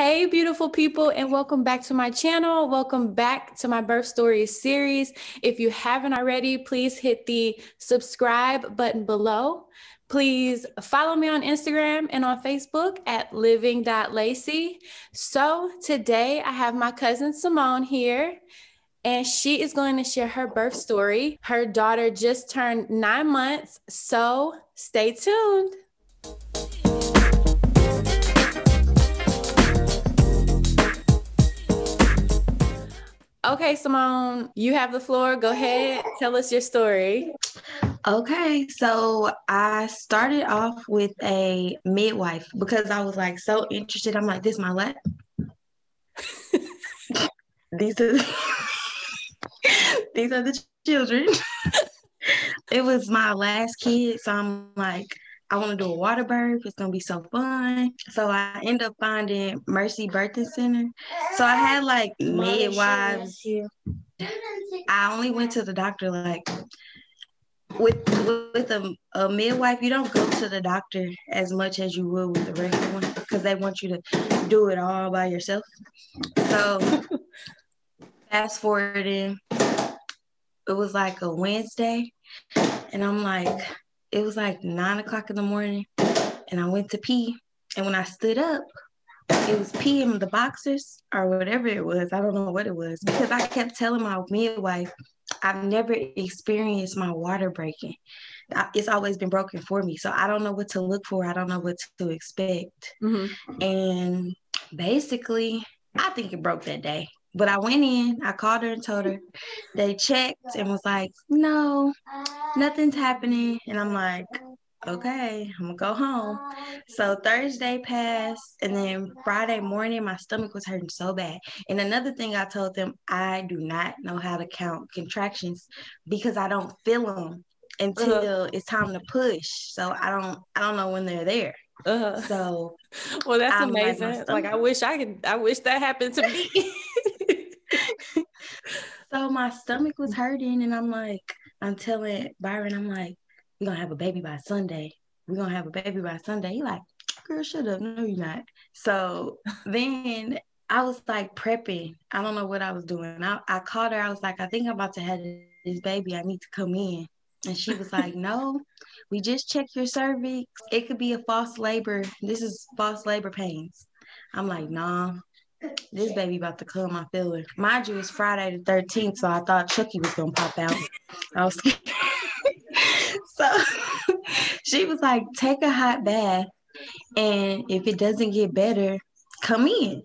Hey, beautiful people, and welcome back to my channel. Welcome back to my Birth Stories series. If you haven't already, please hit the subscribe button below. Please follow me on Instagram and on Facebook at living.lacy. So today I have my cousin Simone here, and she is going to share her birth story. Her daughter just turned 9 months, so stay tuned. Okay, Simone, you have the floor. Go ahead. Tell us your story. Okay, so I started off with a midwife because I was like so interested. I'm like, this is my lap. these are the children. It was my last kid, so I'm like, I want to do a water birth. It's going to be so fun. So I end up finding Mercy Birthing Center. So I had like midwives. I only went to the doctor like with a midwife. You don't go to the doctor as much as you would with the regular one because they want you to do it all by yourself. So fast forwarding, it was like a Wednesday, and I'm like, it was like 9 o'clock in the morning, and I went to pee. And when I stood up, it was pee in the boxers or whatever it was. I don't know what it was because I kept telling my midwife, I've never experienced my water breaking. It's always been broken for me. So I don't know what to look for. I don't know what to expect. Mm-hmm. And basically, I think it broke that day. But I went in, I called her and told her. They checked and was like, no, nothing's happening. And I'm like, okay, I'm going to go home. So Thursday passed, and then Friday morning, my stomach was hurting so bad. And another thing I told them, I do not know how to count contractions because I don't feel them until it's time to push. So I don't know when they're there. So well, that's amazing. Like I wish that happened to me. So my stomach was hurting, and I'm telling Byron, I'm like, we're gonna have a baby by Sunday. We're gonna have a baby by Sunday. He like, girl, shut up. No, you're not. So then I was like prepping. I don't know what I was doing. I called her. I was like, I think I'm about to have this baby. I need to come in. And she was like, no, we just checked your cervix. It could be a false labor. This is false labor pains. I'm like, nah, this baby about to come, I feel it. Mind you, it's Friday the 13th, so I thought Chucky was going to pop out. I was scared. So she was like, take a hot bath, and if it doesn't get better, come in.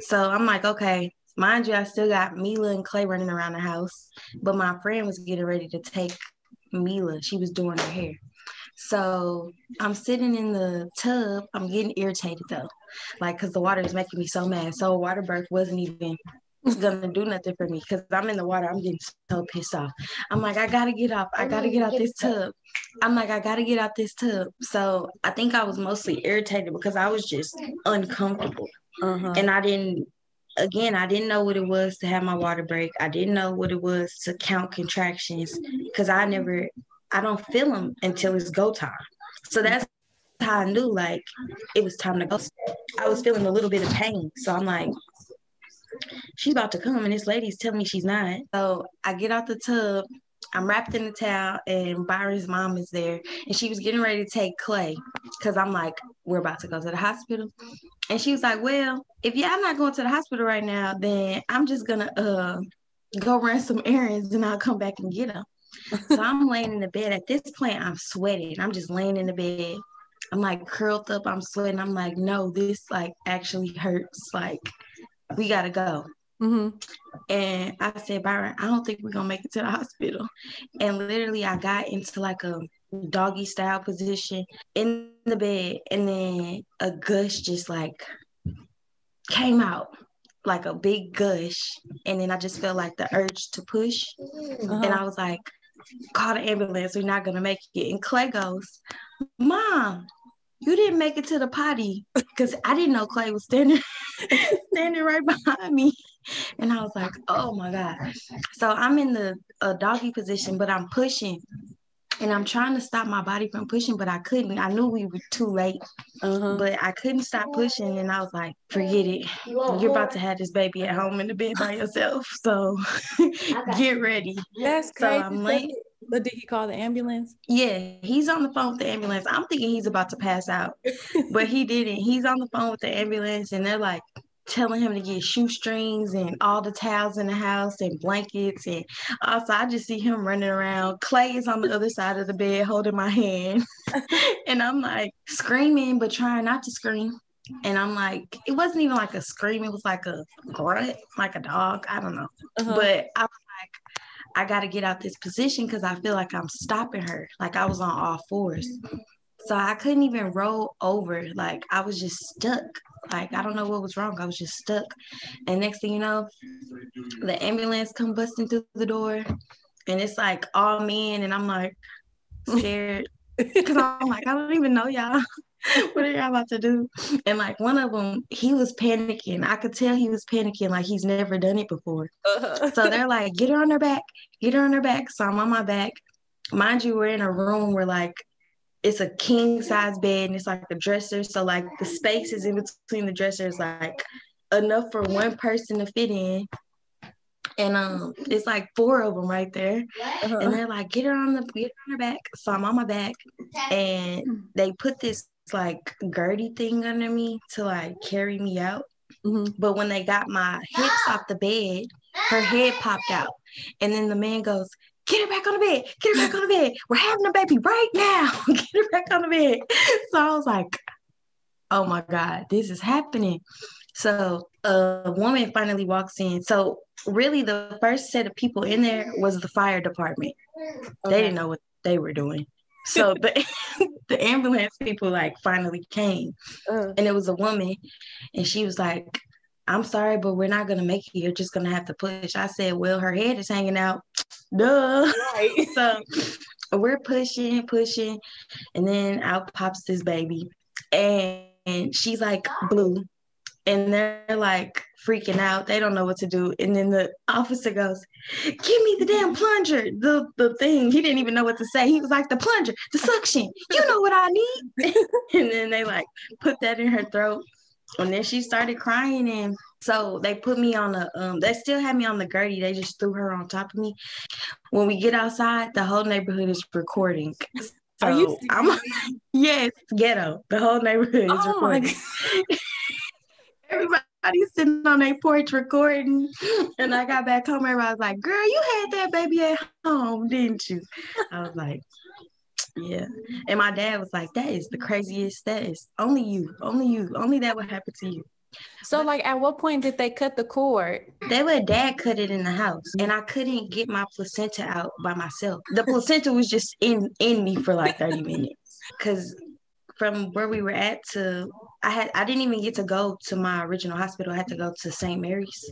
So I'm like, okay. Mind you, I still got Mila and Clay running around the house, but my friend was getting ready to take Mila. She was doing her hair. So I'm sitting in the tub. I'm getting irritated though, like, because the water is making me so mad. So water birth wasn't even gonna do nothing for me because I'm in the water. I'm getting so pissed off. I'm like, I gotta get off. I gotta get out this tub. I'm like, I gotta get out this tub. So I think I was mostly irritated because I was just uncomfortable. And I didn't know what it was to have my water break. I didn't know what it was to count contractions because I don't feel them until it's go time. So that's how I knew, like, it was time to go. I was feeling a little bit of pain. So I'm like, she's about to come, and this lady's telling me she's not. So I get out the tub. I'm wrapped in the towel, and Byron's mom is there, and she was getting ready to take Clay because I'm like, we're about to go to the hospital. And she was like, well, if y'all not going to the hospital right now, then I'm just going to go run some errands, and I'll come back and get them. So I'm laying in the bed. At this point, I'm sweating. I'm just laying in the bed. I'm like curled up. I'm sweating. I'm like, no, this like actually hurts. Like, we got to go. Mm-hmm. And I said, Byron, I don't think we're going to make it to the hospital. And literally I got into like a doggy style position in the bed. And then a gush just like came out, like a big gush. And then I just felt like the urge to push. And I was like, call the ambulance. We're not going to make it. And Clay goes, Mom, you didn't make it to the potty, because I didn't know Clay was standing right behind me. And I was like, oh my God. So I'm in the doggy position, but I'm pushing. And I'm trying to stop my body from pushing, but I couldn't. I knew we were too late, but I couldn't stop pushing. And I was like, forget it. You're about to have this baby at home in the bed by yourself. So get ready. That's crazy. So I'm late. But did he call the ambulance? Yeah, he's on the phone with the ambulance. I'm thinking he's about to pass out, but he didn't. He's on the phone with the ambulance, and they're like telling him to get shoestrings and all the towels in the house and blankets. And also, I just see him running around. Clay is on the other side of the bed holding my hand. And I'm like screaming, but trying not to scream. And I'm like, it wasn't even like a scream. It was like a grunt, like a dog. I don't know. But I was like, I got to get out this position because I feel like I'm stopping her. Like I was on all fours. So I couldn't even roll over. Like I was just stuck. Like I don't know what was wrong. I was just stuck. And next thing you know, the ambulance come busting through the door. And it's like all men. And I'm like scared. Because I'm like, I don't even know y'all. What are y'all about to do? And like one of them, he was panicking. I could tell he was panicking, like he's never done it before. So they're like, get her on her back, get her on her back. So I'm on my back. Mind you, we're in a room where like it's a king size bed and it's like a dresser. So like the spaces in between the dressers, like enough for one person to fit in. And it's like four of them right there. And they're like, get her on her back. So I'm on my back, and they put this like girdy thing under me to like carry me out. But when they got my hips off the bed, her head popped out. And then the man goes, get her back on the bed, get her back on the bed, we're having a baby right now. Get her back on the bed. So I was like, oh my God, this is happening. So a woman finally walks in. So really the first set of people in there was the fire department. They didn't know what they were doing. So the ambulance people like finally came, and it was a woman, and she was like, I'm sorry, but we're not going to make it. You're just going to have to push. I said, well, her head is hanging out. Duh. Right. So we're pushing. And then out pops this baby, and she's like blue, and they're like freaking out. They don't know what to do. And then the officer goes, give me the damn plunger, the thing. He didn't even know what to say. He was like, the plunger, the suction, you know what I need. And then they like put that in her throat. And then she started crying. And so they put me on the, they still had me on the gurney. They just threw her on top of me. When we get outside, the whole neighborhood is recording. So are you yes, ghetto. The whole neighborhood is recording. Everybody's sitting on their porch recording. And I got back home, everybody was like, girl, you had that baby at home, didn't you? I was like, yeah. And my dad was like, that is the craziest. That is only you. Only that would happen to you. So like at what point did they cut the cord? Dad cut it in the house, and I couldn't get my placenta out by myself. The placenta was just in me for like 30 minutes. Because from where we were at to I didn't even get to go to my original hospital. I had to go to St. Mary's,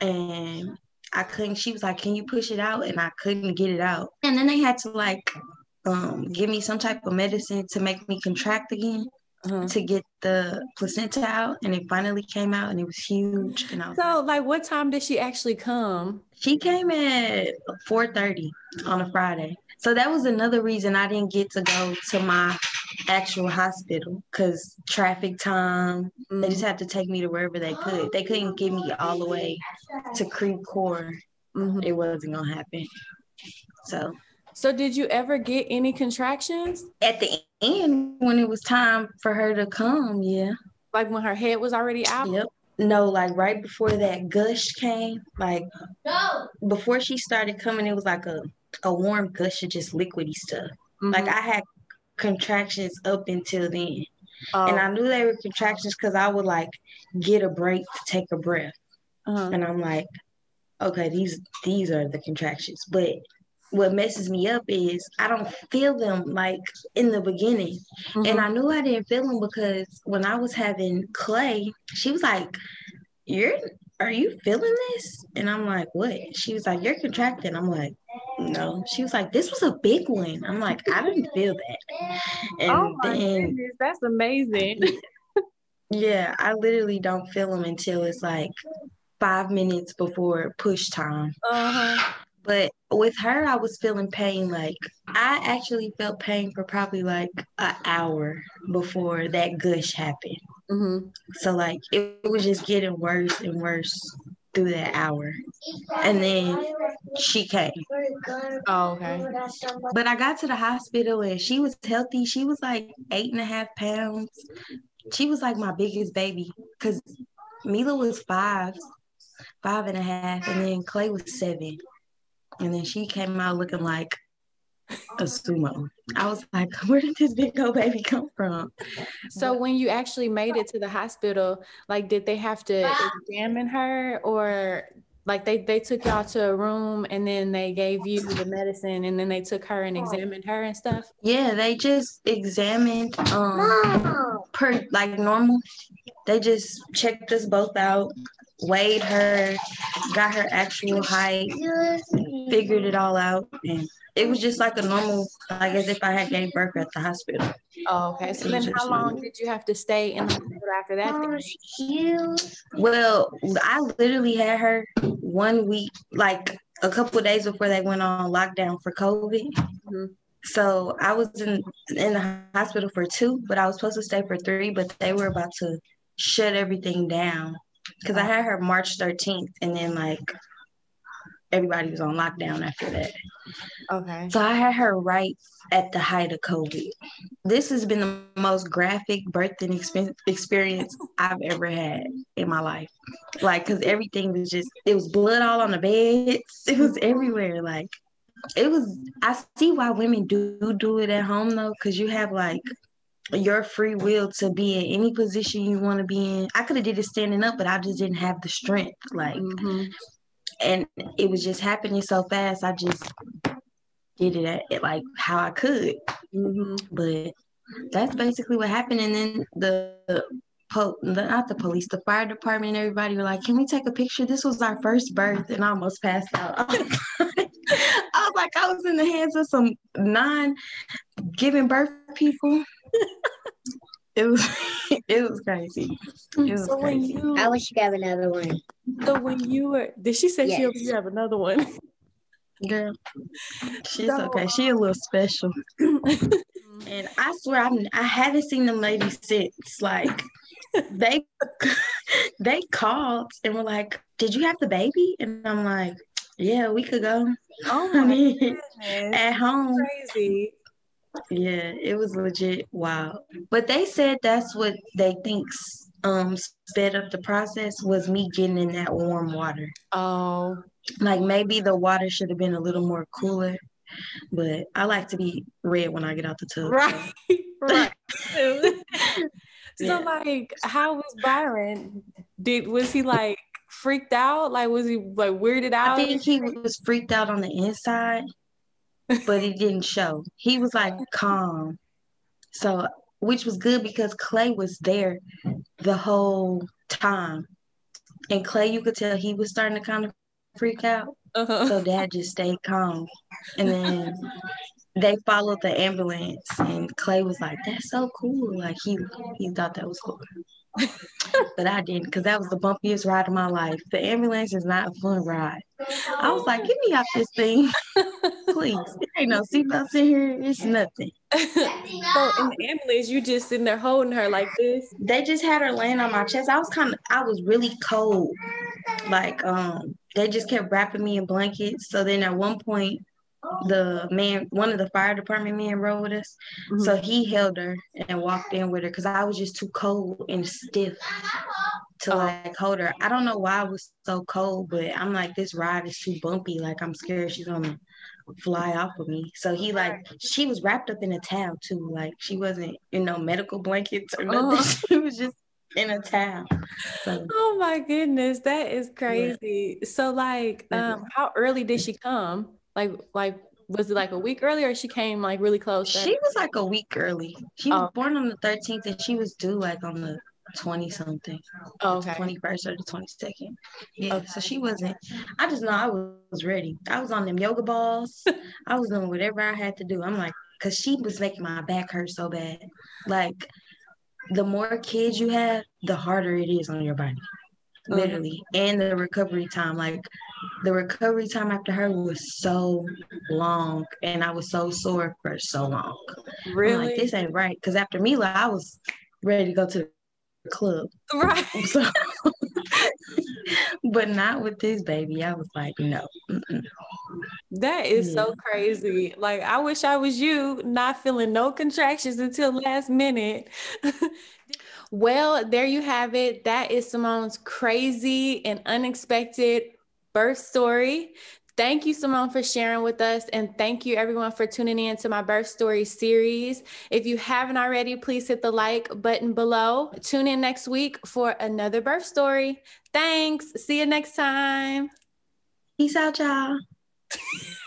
and I couldn't. She was like, can you push it out? And I couldn't get it out. And then they had to like give me some type of medicine to make me contract again to get the placenta out. And it finally came out, and it was huge. And I was so like, what time did she actually come? She came at 4:30 on a Friday. So that was another reason I didn't get to go to my actual hospital, because traffic time. They just had to take me to wherever they could. They couldn't get me all the way to Creek Core. It wasn't gonna happen. So did you ever get any contractions at the end when it was time for her to come? Yeah, like when her head was already out. Yep. No, like right before that gush came, like before she started coming, it was like a warm gush of just liquidy stuff. Like I had contractions up until then. And I knew they were contractions because I would like get a break to take a breath. And I'm like, okay, these are the contractions. But what messes me up is I don't feel them like in the beginning. And I knew I didn't feel them because when I was having Clay, she was like, are you feeling this? And I'm like, what? She was like, you're contracting. I'm like, no. She was like, this was a big one. I'm like, I didn't feel that. And oh my goodness, that's amazing. Yeah, I literally don't feel them until it's like 5 minutes before push time. But with her, I was feeling pain. Like, I actually felt pain for probably like an hour before that gush happened. Mm-hmm. So like it was just getting worse and worse through that hour. And then she came. Oh, okay. But I got to the hospital and she was healthy. She was like 8.5 pounds. She was like my biggest baby because Mila was 5.5, and then Clay was 7. And then she came out looking like a sumo. I was like, where did this big old baby come from? So when you actually made it to the hospital, like, did they have to examine her, or like they took y'all to a room and then they gave you the medicine and then they took her and examined her and stuff? Yeah, they just examined per like normal. They just checked us both out, weighed her, got her actual height, figured it all out, and it was just like a normal, like as if I had gave birth at the hospital. Oh, okay. So then how long did you have to stay in the hospital after that? Well, I literally had her 1 week, like a couple of days before they went on lockdown for COVID. Mm-hmm. So I was in the hospital for 2, but I was supposed to stay for 3, but they were about to shut everything down. Because I had her March 13th, and then, like, everybody was on lockdown after that. Okay. So I had her right at the height of COVID. This has been the most graphic birthing experience I've ever had in my life. Like, because everything was just, it was blood all on the beds. It was everywhere. Like, it was, I see why women do it at home, though, because you have, like, your free will to be in any position you want to be in. I could have did it standing up, but I just didn't have the strength. Like, mm-hmm. And it was just happening so fast. I just did it at like how I could. Mm-hmm. But that's basically what happened. And then the fire department, and everybody were like, "Can we take a picture?" This was our first birth, and I almost passed out. I was like, I was in the hands of some non-giving birth people. It was crazy. It was crazy. I wish you have another one. So when you were, did she say yes? You have another one? Girl, she's okay. She a little special. And I swear, I haven't seen them ladies since. Like, they called and were like, "Did you have the baby?" And I'm like, "Yeah, we could go." Oh my goodness. At home. That's crazy. Yeah, it was legit wild. But they said that's what they think sped up the process, was me getting in that warm water. Oh. Like, maybe the water should have been a little more cooler, but I like to be red when I get out the tub. Right, so. Right. So, yeah. Like, how was Byron? Was he, like, freaked out? Like, was he, like, weirded out? I think he was freaked out on the inside, but it didn't show. He was like calm, so which was good because Clay was there the whole time, and Clay, you could tell he was starting to kind of freak out. Uh-huh. So Dad just stayed calm, and then they followed the ambulance, and Clay was like, "That's so cool!" Like he thought that was cool, but I didn't, because that was the bumpiest ride of my life. The ambulance is not a fun ride. I was like, "Get me out this thing." Please, there ain't no seatbelts in here. It's nothing. So in the ambulance, you just sitting there holding her like this. They just had her laying on my chest. I was really cold. Like, they just kept wrapping me in blankets. So then at one point, one of the fire department men rode with us. Mm-hmm. So he held her and walked in with her because I was just too cold and stiff to like hold her. I don't know why I was so cold, but I'm like, this ride is too bumpy. Like, I'm scared she's gonna fly off of me. So he like, she was wrapped up in a towel too. Like, she wasn't in no medical blankets or nothing. She was just in a towel. So, oh my goodness, that is crazy. Yeah. So like, how early did she come? Like was it like a week early, or she came like really close? She was like a week early. She was born on the 13th, and she was due like on the 20-something. Oh, okay. 21st or the 22nd. Yeah. Okay. So she wasn't. I just know I was ready. I was on them yoga balls. I was doing whatever I had to do. I'm like, because she was making my back hurt so bad. Like, the more kids you have, the harder it is on your body. literally. And the recovery time, like the recovery time after her was so long, and I was so sore for so long. Really? I'm like, this ain't right, because after me, like, I was ready to go to the club, right? So, but not with this baby. I was like, no. That is so crazy. Like, I wish I was you, not feeling no contractions until last minute. Well, there you have it. That is Simone's crazy and unexpected birth story. Thank you, Simone, for sharing with us. And thank you, everyone, for tuning in to my Birth Story series. If you haven't already, please hit the like button below. Tune in next week for another birth story. Thanks. See you next time. Peace out, y'all.